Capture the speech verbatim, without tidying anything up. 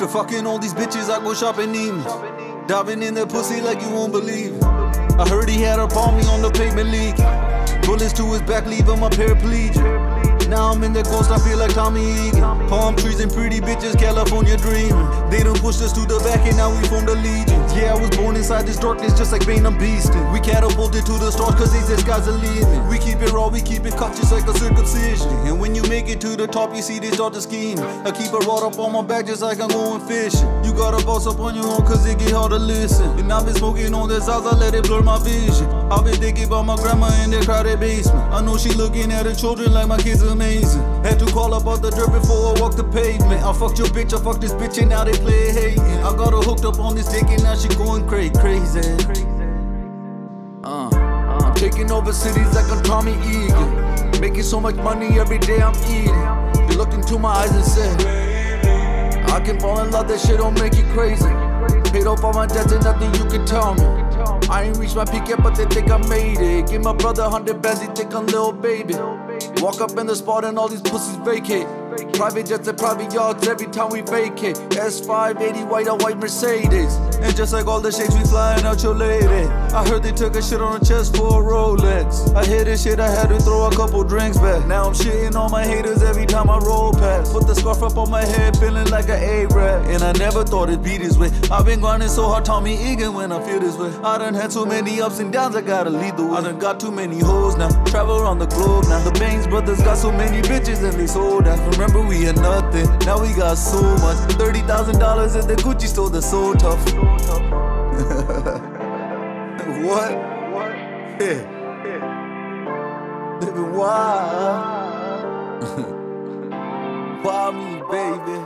After fucking all these bitches, I go shopping even. Diving in their pussy like you won't believe. I heard he had her palmy on the pavement league. Bullets to his back, leave him a paraplegic. Now I'm in the ghost, I feel like Tommy Egan. Palm trees and pretty bitches, California dream. They done pushed us to the back and now we formed a legion. Yeah, I was born inside this darkness just like Venom Beastin'. We catapulted to the stars cause they said skies are leaving. We keep it raw, we keep it cut just like a circumcision. And when you make it to the top, you see they start to scheme. I keep it wrought up on my back just like I'm going fishing. You gotta boss up on your own cause it get hard to listen. And I've been smoking on this house, I let it blur my vision. I've been thinking about my grandma in that crowded basement. I know she looking at her children like my kids are amazing. Had to call up out the dirt before I walked the pavement. I fucked your bitch, I fucked this bitch and now they play hating. I got her hooked up on this dick and now she going crazy, crazy. Uh, I'm taking over cities like I'm Tommy Egan. Making so much money every day I'm eating. You looked into my eyes and said, I can fall in love, that shit don't make you crazy. Paid off all my debts and nothing you can tell me. I ain't reached my peak yet, but they think I made it. Give my brother a hundred bands, he think I'm little baby. Walk up in the spot and all these pussies vacate. Private jets and private yards every time we vacate. S five eighty white on white Mercedes. And just like all the shakes, we flying out your lady. I heard they took a shit on her chest for a Rolex. I hear this shit, I had to throw a couple drinks back. Now I'm shitting on my haters every time I roll past. Put the scarf up on my head, feeling like an A-Rap. And I never thought it'd be this way. I've been grinding so hard, Tommy Egan, when I feel this way. I done had so many ups and downs, I gotta lead the way. I done got too many hoes now, travel around the globe now. The Bains Brothers got so many bitches and they sold out. Remember we had nothing, now we got so much. Thirty thousand dollars at the Gucci store, that's so tough. What? What? Yeah. Yeah. Living wild. Why me, baby?